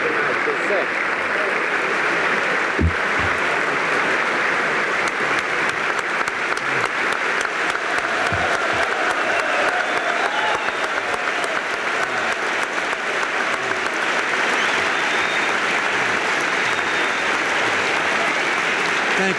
tonight to set. Thank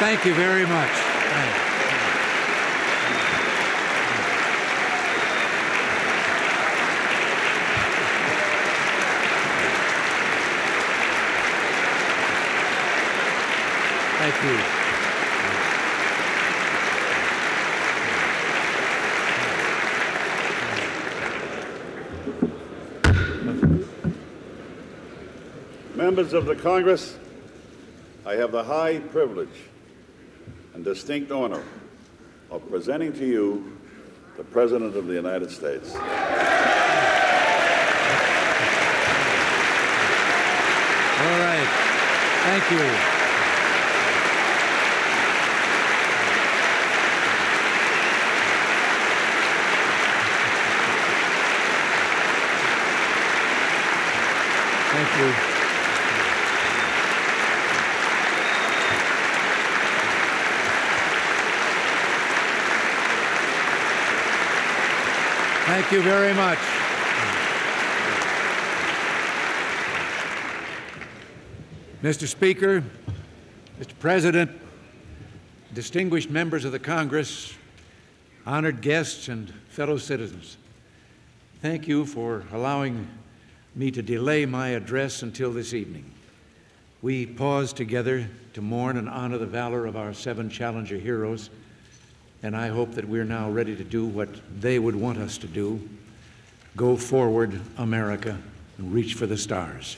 Thank you very much. Thank you. Thank you. Members of the Congress, I have the high privilege and distinct honor of presenting to you the President of the United States. All right. Thank you. Thank you. Thank you very much. Mr. Speaker, Mr. President, distinguished members of the Congress, honored guests, and fellow citizens, thank you for allowing me to delay my address until this evening. We paused together to mourn and honor the valor of our 7 Challenger heroes, and I hope that we're now ready to do what they would want us to do: go forward, America, and reach for the stars.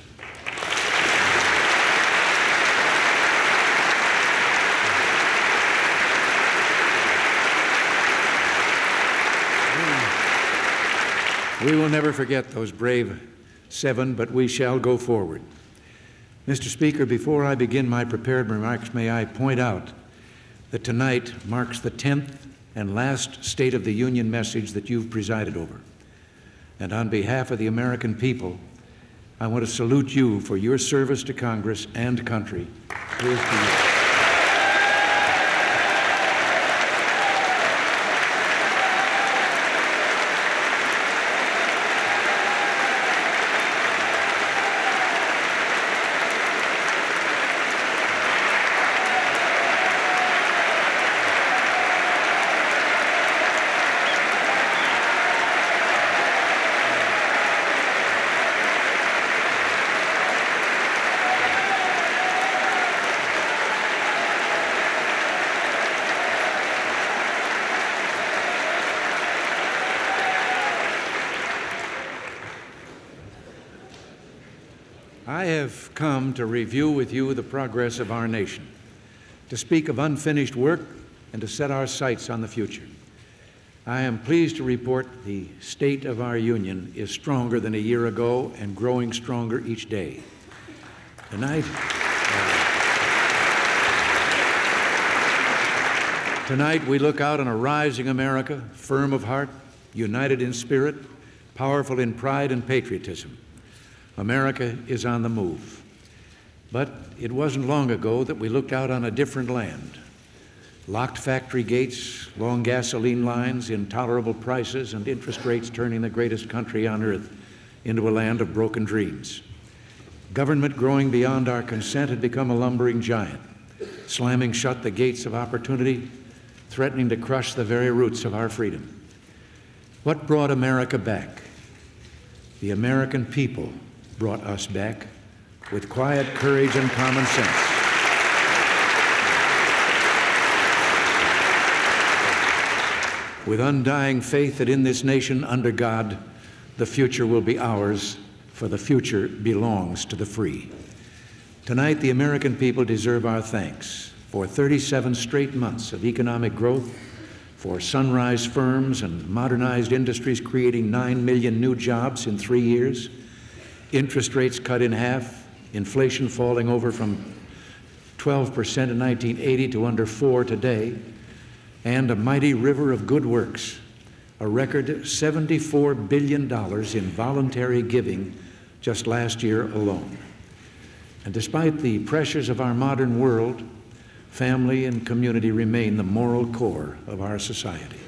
We will never forget those brave 7, but we shall go forward. Mr. Speaker, before I begin my prepared remarks, may I point out that tonight marks the 10th and last State of the Union message that you've presided over. And on behalf of the American people, I want to salute you for your service to Congress and country. Here's to you. I have come to review with you the progress of our nation, to speak of unfinished work, and to set our sights on the future. I am pleased to report the state of our Union is stronger than a year ago and growing stronger each day. Tonight we look out on a rising America, firm of heart, united in spirit, powerful in pride and patriotism. America is on the move. But it wasn't long ago that we looked out on a different land. Locked factory gates, long gasoline lines, intolerable prices, and interest rates turning the greatest country on earth into a land of broken dreams. Government growing beyond our consent had become a lumbering giant, slamming shut the gates of opportunity, threatening to crush the very roots of our freedom. What brought America back? The American people brought us back with quiet courage and common sense. with undying faith that in this nation, under God, the future will be ours, for the future belongs to the free. Tonight, the American people deserve our thanks for 37 straight months of economic growth, for sunrise firms and modernized industries creating 9 million new jobs in 3 years, interest rates cut in half, inflation falling over from 12% in 1980 to under 4% today, and a mighty river of good works, a record $74 billion in voluntary giving just last year alone. And despite the pressures of our modern world, family and community remain the moral core of our society,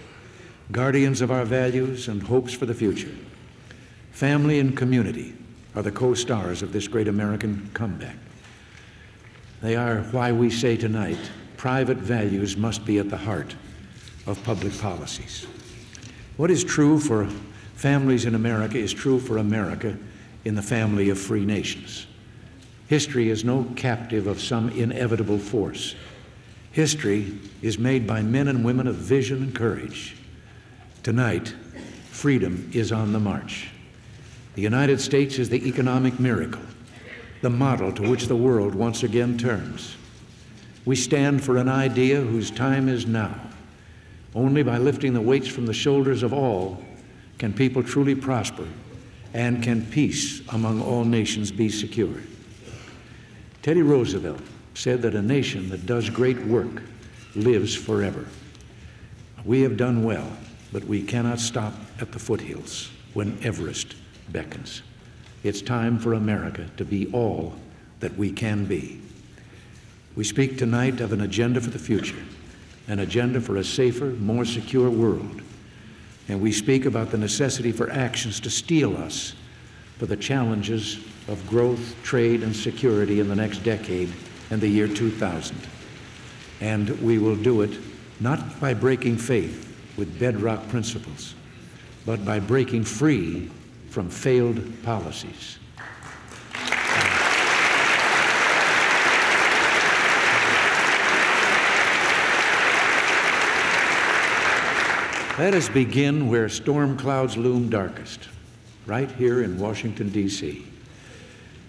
guardians of our values and hopes for the future. Family and community are the co-stars of this great American comeback. They are why we say tonight, private values must be at the heart of public policies. What is true for families in America is true for America in the family of free nations. History is no captive of some inevitable force. History is made by men and women of vision and courage. Tonight, freedom is on the march. The United States is the economic miracle, the model to which the world once again turns. We stand for an idea whose time is now. Only by lifting the weights from the shoulders of all can people truly prosper, and can peace among all nations be secured. Teddy Roosevelt said that a nation that does great work lives forever. We have done well, but we cannot stop at the foothills when Everest beckons. It's time for America to be all that we can be. We speak tonight of an agenda for the future, an agenda for a safer, more secure world. And we speak about the necessity for actions to steel us for the challenges of growth, trade, and security in the next decade and the year 2000. And we will do it not by breaking faith with bedrock principles, but by breaking free from failed policies. Let us begin where storm clouds loom darkest, right here in Washington, D.C.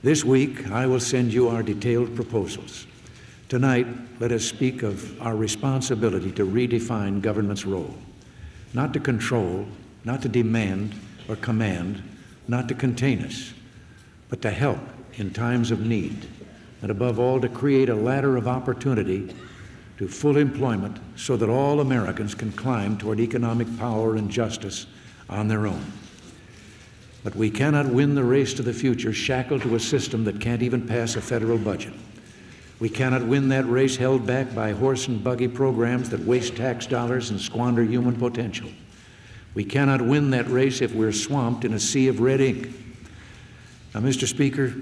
This week, I will send you our detailed proposals. Tonight, let us speak of our responsibility to redefine government's role, not to control, not to demand or command, not to contain us, but to help in times of need, and above all, to create a ladder of opportunity to full employment so that all Americans can climb toward economic power and justice on their own. But we cannot win the race to the future shackled to a system that can't even pass a federal budget. We cannot win that race held back by horse and buggy programs that waste tax dollars and squander human potential. We cannot win that race if we're swamped in a sea of red ink. Now, Mr. Speaker,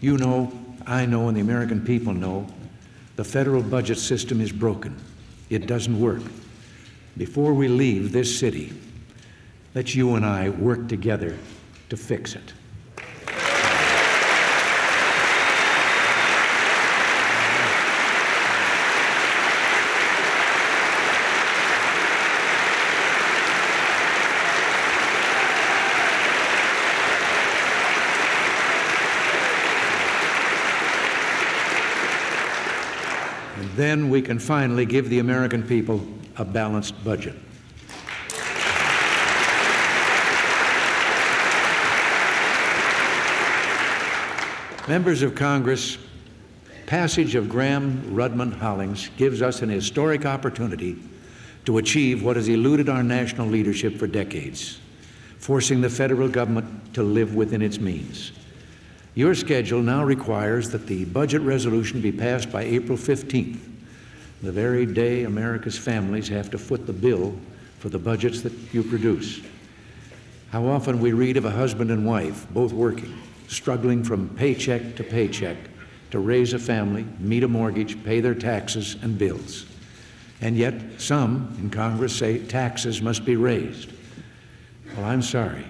you know, I know, and the American people know, the federal budget system is broken. It doesn't work. Before we leave this city, let you and I work together to fix it. Then we can finally give the American people a balanced budget. Members of Congress, passage of Graham-Rudman-Hollings gives us an historic opportunity to achieve what has eluded our national leadership for decades, forcing the federal government to live within its means. Your schedule now requires that the budget resolution be passed by April 15th, the very day America's families have to foot the bill for the budgets that you produce. How often we read of a husband and wife, both working, struggling from paycheck to paycheck to raise a family, meet a mortgage, pay their taxes and bills. And yet some in Congress say taxes must be raised. Well, I'm sorry.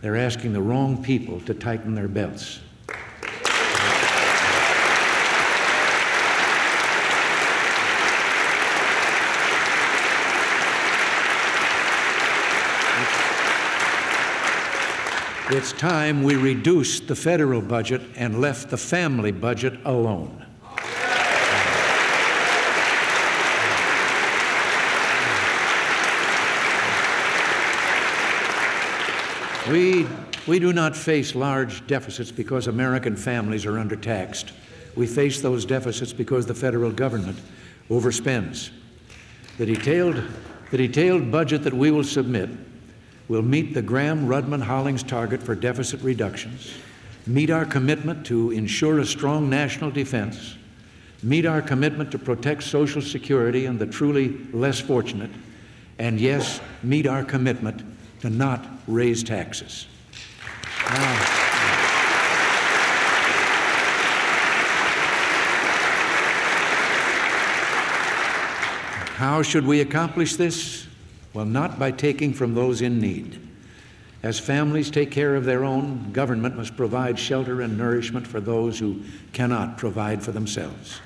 They're asking the wrong people to tighten their belts. It's time we reduced the federal budget and left the family budget alone. We do not face large deficits because American families are undertaxed. We face those deficits because the federal government overspends. The detailed budget that we will submit will meet the Graham-Rudman-Hollings target for deficit reductions, meet our commitment to ensure a strong national defense, meet our commitment to protect Social Security and the truly less fortunate, and yes, meet our commitment to not raise taxes. How should we accomplish this? Well, not by taking from those in need. As families take care of their own, government must provide shelter and nourishment for those who cannot provide for themselves.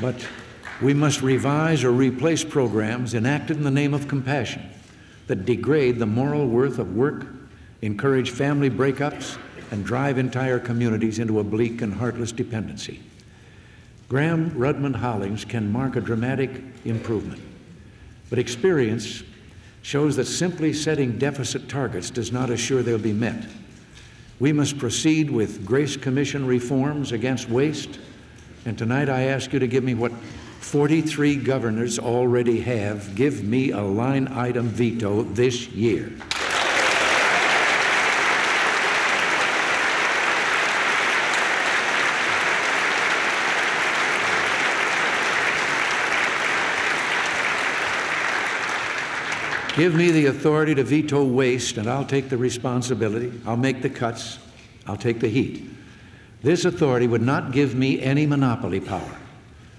But we must revise or replace programs enacted in the name of compassion that degrade the moral worth of work, encourage family breakups, and drive entire communities into a bleak and heartless dependency. Graham-Rudman-Hollings can mark a dramatic improvement, but experience shows that simply setting deficit targets does not assure they'll be met. We must proceed with Grace Commission reforms against waste, and tonight I ask you to give me what 43 governors already have. Give me a line item veto this year. Give me the authority to veto waste, and I'll take the responsibility. I'll make the cuts. I'll take the heat. This authority would not give me any monopoly power,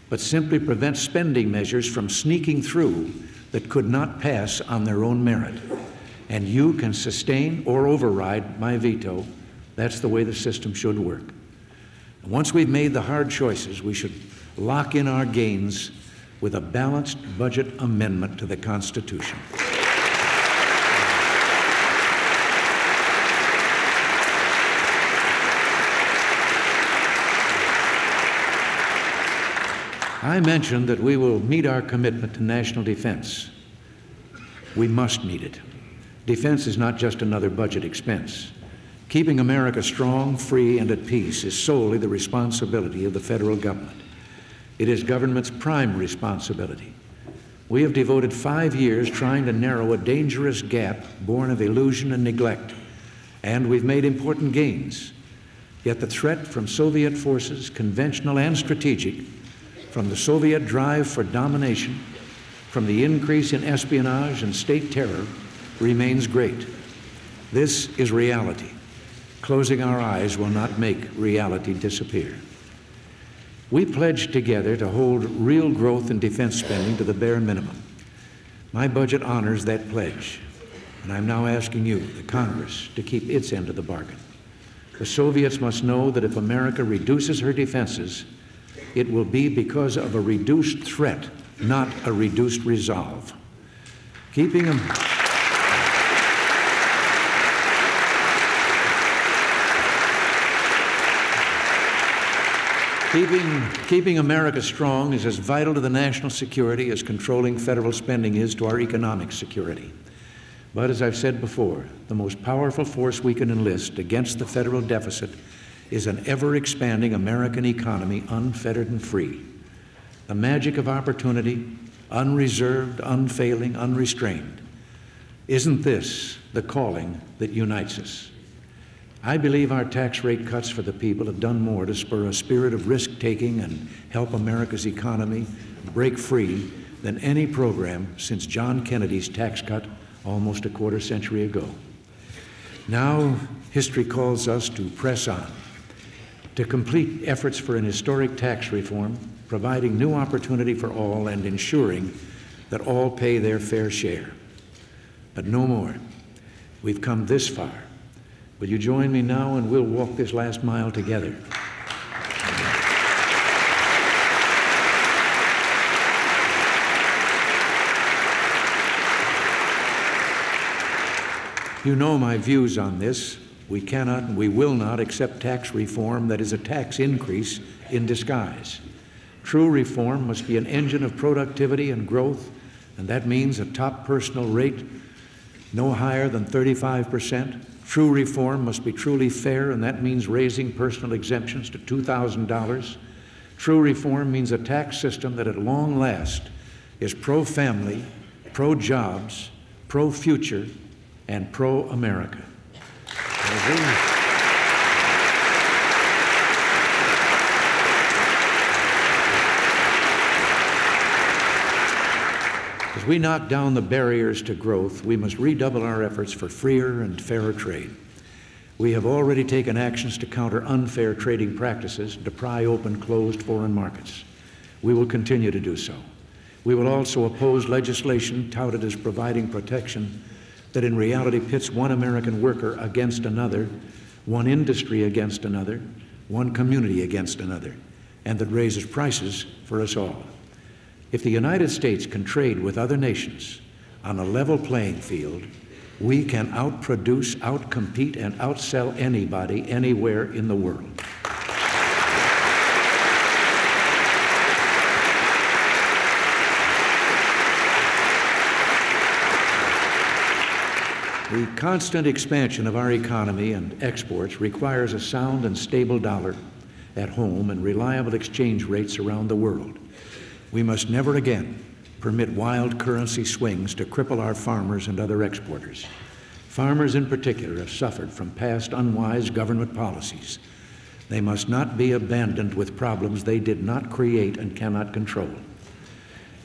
but simply prevent spending measures from sneaking through that could not pass on their own merit. And you can sustain or override my veto. That's the way the system should work. And once we've made the hard choices, we should lock in our gains with a balanced budget amendment to the Constitution. I mentioned that we will meet our commitment to national defense. We must meet it. Defense is not just another budget expense. Keeping America strong, free, and at peace is solely the responsibility of the federal government. It is government's prime responsibility. We have devoted 5 years trying to narrow a dangerous gap born of illusion and neglect, and we've made important gains. Yet the threat from Soviet forces, conventional and strategic, from the Soviet drive for domination, from the increase in espionage and state terror, remains great. This is reality. Closing our eyes will not make reality disappear. We pledged together to hold real growth in defense spending to the bare minimum. My budget honors that pledge, and I'm now asking you, the Congress, to keep its end of the bargain. The Soviets must know that if America reduces her defenses, it will be because of a reduced threat, not a reduced resolve. Keeping America strong is as vital to the national security as controlling federal spending is to our economic security. But as I've said before, the most powerful force we can enlist against the federal deficit is an ever-expanding American economy, unfettered and free. The magic of opportunity, unreserved, unfailing, unrestrained. Isn't this the calling that unites us? I believe our tax rate cuts for the people have done more to spur a spirit of risk-taking and help America's economy break free than any program since John Kennedy's tax cut almost a quarter century ago. Now, history calls us to press on, to complete efforts for an historic tax reform, providing new opportunity for all and ensuring that all pay their fair share. But no more. We've come this far. Will you join me now, and we'll walk this last mile together? You know my views on this. We cannot and we will not accept tax reform that is a tax increase in disguise. True reform must be an engine of productivity and growth, and that means a top personal rate no higher than 35%. True reform must be truly fair, and that means raising personal exemptions to $2,000. True reform means a tax system that at long last is pro-family, pro-jobs, pro-future, and pro-America. As we knock down the barriers to growth, we must redouble our efforts for freer and fairer trade. We have already taken actions to counter unfair trading practices and to pry open closed foreign markets. We will continue to do so. We will also oppose legislation touted as providing protection that in reality pits one American worker against another, one industry against another, one community against another, and that raises prices for us all. If the United States can trade with other nations on a level playing field, we can outproduce, outcompete, and outsell anybody, anywhere in the world. The constant expansion of our economy and exports requires a sound and stable dollar at home and reliable exchange rates around the world. We must never again permit wild currency swings to cripple our farmers and other exporters. Farmers in particular have suffered from past unwise government policies. They must not be abandoned with problems they did not create and cannot control.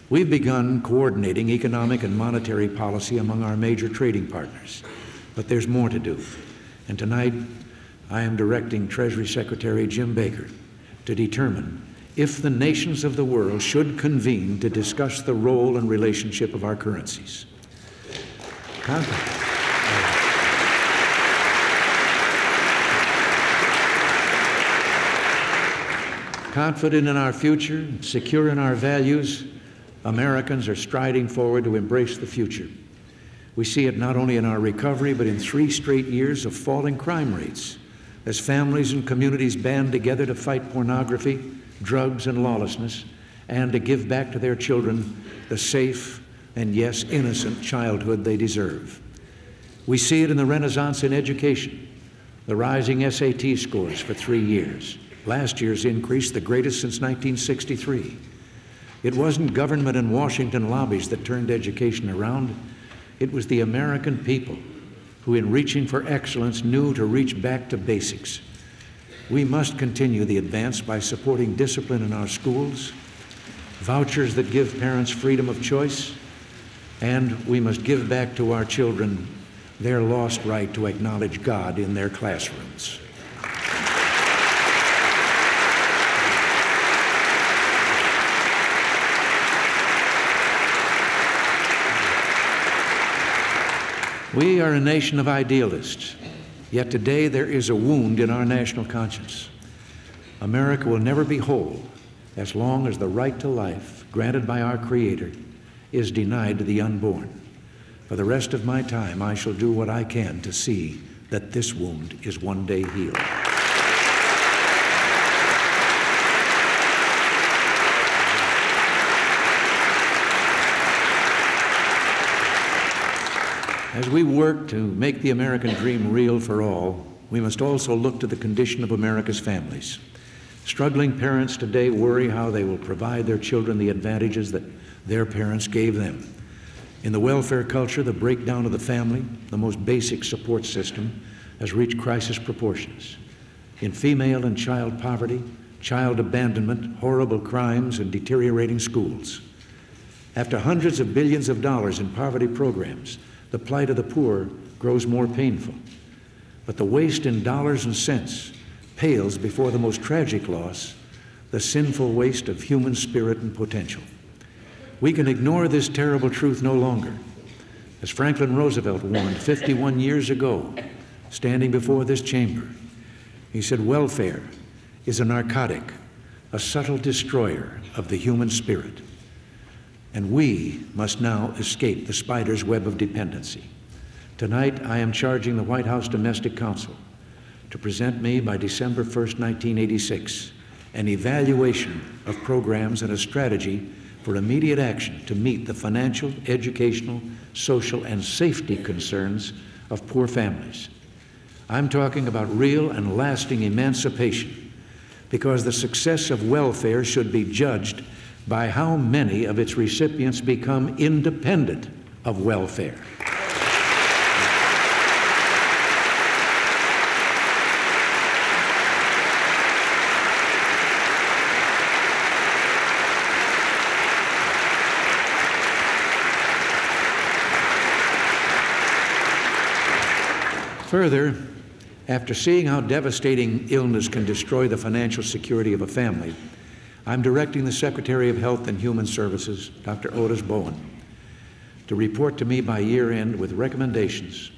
We've begun coordinating economic and monetary policy among our major trading partners, but there's more to do. And tonight, I am directing Treasury Secretary Jim Baker to determine if the nations of the world should convene to discuss the role and relationship of our currencies. Confident in our future, secure in our values, Americans are striding forward to embrace the future. We see it not only in our recovery, but in 3 straight years of falling crime rates, as families and communities band together to fight pornography, drugs, and lawlessness, and to give back to their children the safe and, yes, innocent childhood they deserve. We see it in the renaissance in education, the rising SAT scores for 3 years, last year's increase the greatest since 1963. It wasn't government and Washington lobbies that turned education around. It was the American people who, in reaching for excellence, knew to reach back to basics. We must continue the advance by supporting discipline in our schools, vouchers that give parents freedom of choice, and we must give back to our children their lost right to acknowledge God in their classrooms. We are a nation of idealists, yet today there is a wound in our national conscience. America will never be whole as long as the right to life granted by our Creator is denied to the unborn. For the rest of my time, I shall do what I can to see that this wound is one day healed. As we work to make the American dream real for all, we must also look to the condition of America's families. Struggling parents today worry how they will provide their children the advantages that their parents gave them. In the welfare culture, the breakdown of the family, the most basic support system, has reached crisis proportions. In female and child poverty, child abandonment, horrible crimes, and deteriorating schools. After hundreds of billions of dollars in poverty programs, the plight of the poor grows more painful. But the waste in dollars and cents pales before the most tragic loss, the sinful waste of human spirit and potential. We can ignore this terrible truth no longer. As Franklin Roosevelt warned 51 years ago, standing before this chamber, he said, "Welfare is a narcotic, a subtle destroyer of the human spirit." And we must now escape the spider's web of dependency. Tonight, I am charging the White House Domestic Council to present me by December 1st, 1986, an evaluation of programs and a strategy for immediate action to meet the financial, educational, social, and safety concerns of poor families. I'm talking about real and lasting emancipation, because the success of welfare should be judged by how many of its recipients become independent of welfare. Further, after seeing how devastating illness can destroy the financial security of a family, I'm directing the Secretary of Health and Human Services, Dr. Otis Bowen, to report to me by year-end with recommendations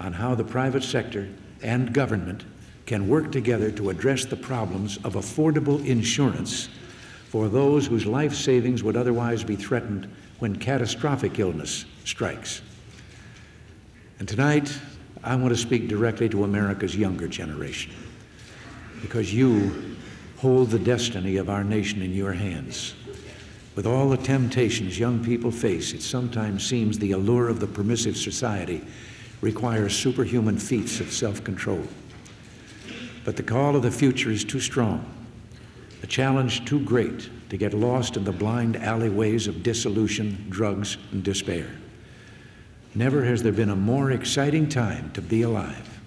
on how the private sector and government can work together to address the problems of affordable insurance for those whose life savings would otherwise be threatened when catastrophic illness strikes. And tonight, I want to speak directly to America's younger generation, because you hold the destiny of our nation in your hands. With all the temptations young people face, it sometimes seems the allure of the permissive society requires superhuman feats of self-control. But the call of the future is too strong, the challenge too great to get lost in the blind alleyways of dissolution, drugs, and despair. Never has there been a more exciting time to be alive,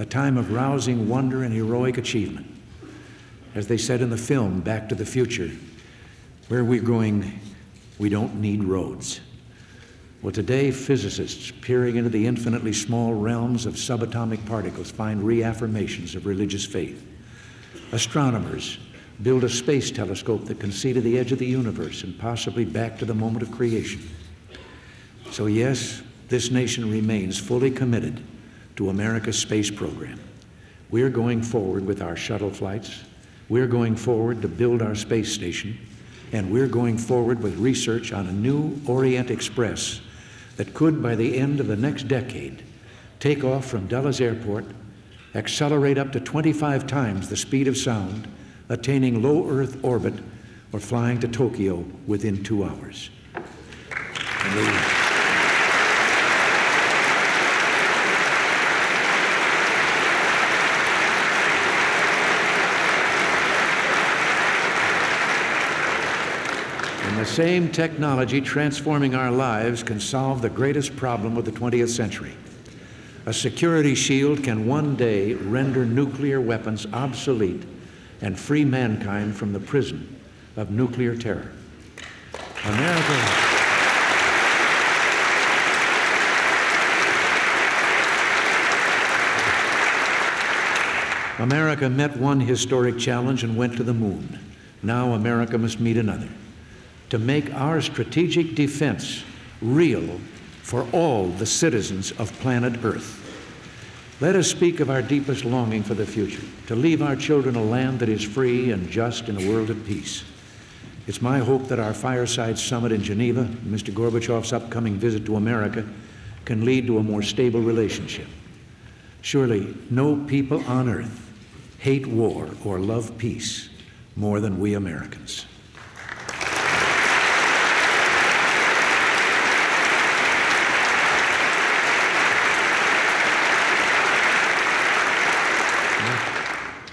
a time of rousing wonder and heroic achievement. As they said in the film, Back to the Future, where we're going, we don't need roads. Well, today, physicists peering into the infinitely small realms of subatomic particles find reaffirmations of religious faith. Astronomers build a space telescope that can see to the edge of the universe and possibly back to the moment of creation. So yes, this nation remains fully committed to America's space program. We're going forward with our shuttle flights, we're going forward to build our space station, and we're going forward with research on a new Orient Express that could, by the end of the next decade, take off from Dulles Airport, accelerate up to 25 times the speed of sound, attaining low Earth orbit, or flying to Tokyo within 2 hours. The same technology transforming our lives can solve the greatest problem of the 20th century. A security shield can one day render nuclear weapons obsolete and free mankind from the prison of nuclear terror. America met one historic challenge and went to the moon. Now America must meet another, to make our strategic defense real for all the citizens of planet Earth. Let us speak of our deepest longing for the future, to leave our children a land that is free and just in a world of peace. It's my hope that our fireside summit in Geneva, Mr. Gorbachev's upcoming visit to America, can lead to a more stable relationship. Surely no people on Earth hate war or love peace more than we Americans.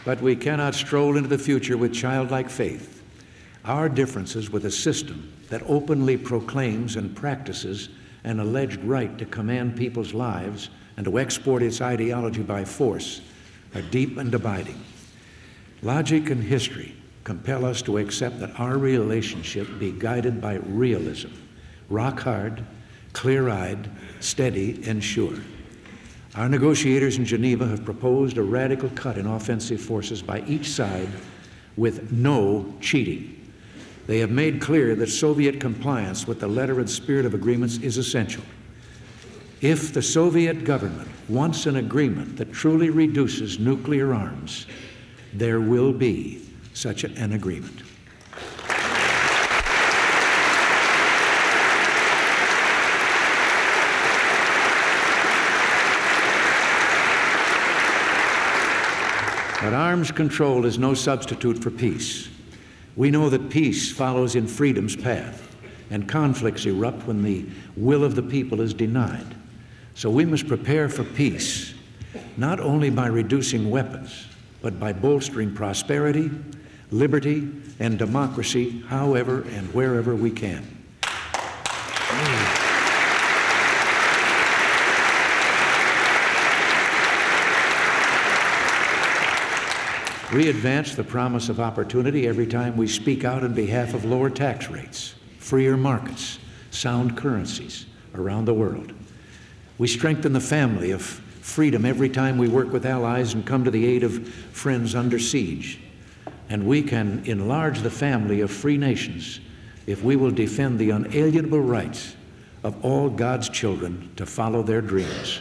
But we cannot stroll into the future with childlike faith. Our differences with a system that openly proclaims and practices an alleged right to command people's lives and to export its ideology by force are deep and abiding. Logic and history compel us to accept that our relationship be guided by realism, rock hard, clear-eyed, steady, and sure. Our negotiators in Geneva have proposed a radical cut in offensive forces by each side with no cheating. They have made clear that Soviet compliance with the letter and spirit of agreements is essential. If the Soviet government wants an agreement that truly reduces nuclear arms, there will be such an agreement. But arms control is no substitute for peace. We know that peace follows in freedom's path, and conflicts erupt when the will of the people is denied. So we must prepare for peace, not only by reducing weapons, but by bolstering prosperity, liberty, and democracy, however and wherever we can. We advance the promise of opportunity every time we speak out on behalf of lower tax rates, freer markets, sound currencies around the world. We strengthen the family of freedom every time we work with allies and come to the aid of friends under siege. And we can enlarge the family of free nations if we will defend the unalienable rights of all God's children to follow their dreams.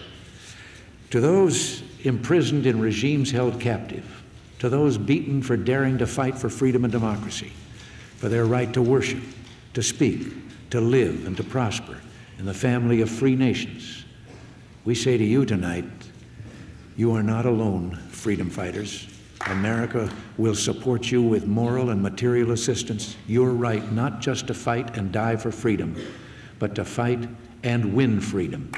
To those imprisoned in regimes held captive, to those beaten for daring to fight for freedom and democracy, for their right to worship, to speak, to live, and to prosper in the family of free nations, we say to you tonight, you are not alone, freedom fighters. America will support you with moral and material assistance. Your right not just to fight and die for freedom, but to fight and win freedom.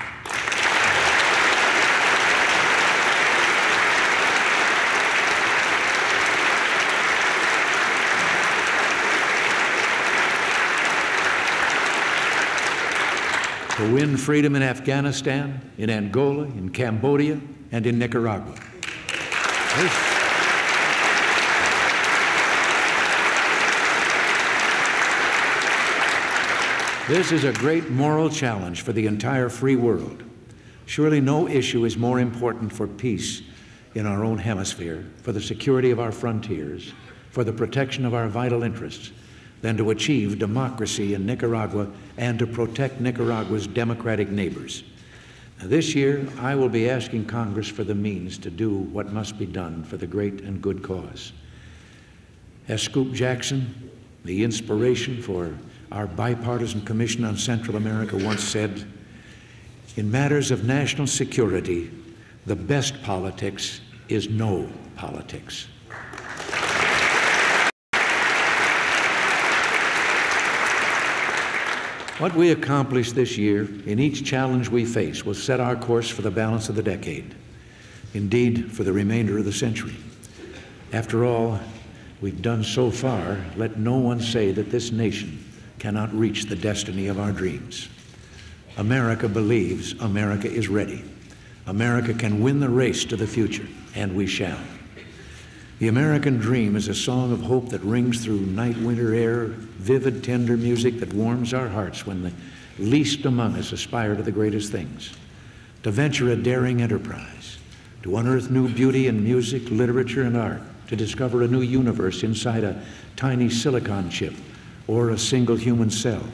To win freedom in Afghanistan, in Angola, in Cambodia, and in Nicaragua. This is a great moral challenge for the entire free world. Surely no issue is more important for peace in our own hemisphere, for the security of our frontiers, for the protection of our vital interests, than to achieve democracy in Nicaragua and to protect Nicaragua's democratic neighbors. Now, this year, I will be asking Congress for the means to do what must be done for the great and good cause. As Scoop Jackson, the inspiration for our bipartisan commission on Central America, once said, in matters of national security, the best politics is no politics. What we accomplished this year in each challenge we face will set our course for the balance of the decade, indeed for the remainder of the century. After all we've done so far, let no one say that this nation cannot reach the destiny of our dreams. America believes. America is ready. America can win the race to the future, and we shall. The American dream is a song of hope that rings through night, winter air, vivid, tender music that warms our hearts when the least among us aspire to the greatest things, to venture a daring enterprise, to unearth new beauty in music, literature, and art, to discover a new universe inside a tiny silicon chip or a single human cell.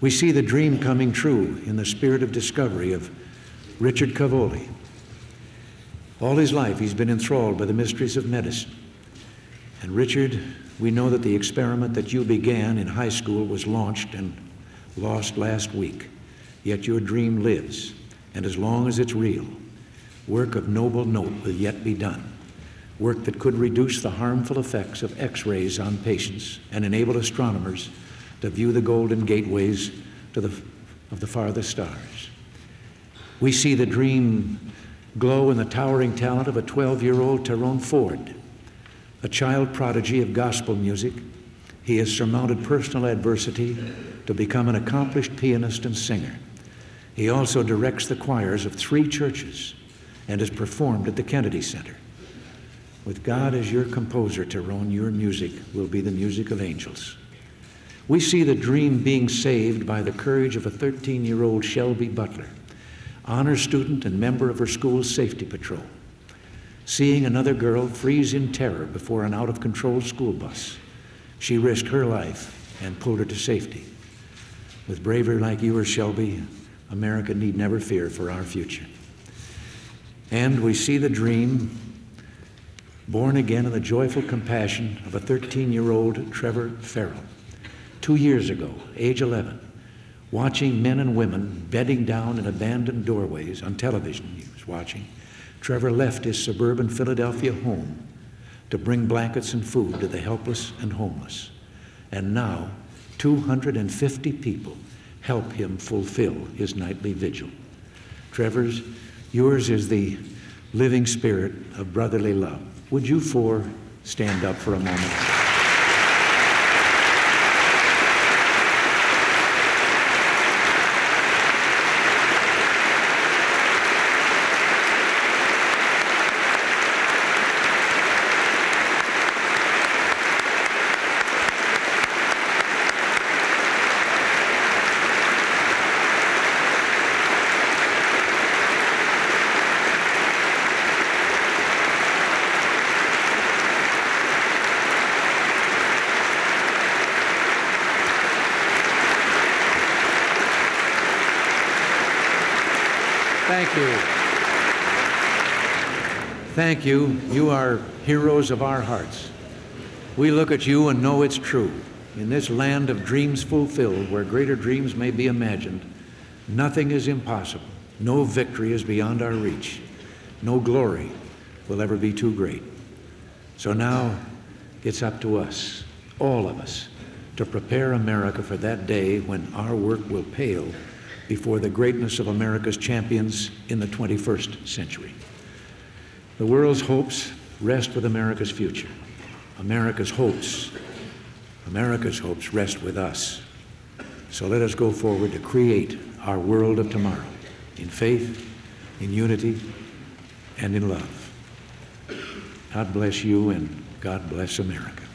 We see the dream coming true in the spirit of discovery of Richard Cavoli. All his life, he's been enthralled by the mysteries of medicine. And Richard, we know that the experiment that you began in high school was launched and lost last week. Yet your dream lives, and as long as it's real, work of noble note will yet be done. Work that could reduce the harmful effects of X-rays on patients and enable astronomers to view the golden gateways of the farthest stars. We see the dream glow in the towering talent of a 12-year-old Tyrone Ford, a child prodigy of gospel music. He has surmounted personal adversity to become an accomplished pianist and singer. He also directs the choirs of 3 churches and has performed at the Kennedy Center. With God as your composer, Tyrone, your music will be the music of angels. We see the dream being saved by the courage of a 13-year-old Shelby Butler, honor student and member of her school's safety patrol, seeing another girl freeze in terror before an out-of-control school bus. She risked her life and pulled her to safety. With bravery like yours, Shelby, America need never fear for our future. And we see the dream born again in the joyful compassion of a 13-year-old Trevor Ferrell. 2 years ago, age 11, watching men and women bedding down in abandoned doorways on television he was watching, Trevor left his suburban Philadelphia home to bring blankets and food to the helpless and homeless. And now, 250 people help him fulfill his nightly vigil. Trevor's, yours is the living spirit of brotherly love. Would you four stand up for a moment? Thank you. You are heroes of our hearts. We look at you and know it's true. In this land of dreams fulfilled, where greater dreams may be imagined, nothing is impossible. No victory is beyond our reach. No glory will ever be too great. So now it's up to us, all of us, to prepare America for that day when our work will pale before the greatness of America's champions in the 21st century. The world's hopes rest with America's future. America's hopes rest with us. So let us go forward to create our world of tomorrow in faith, in unity, and in love. God bless you, and God bless America.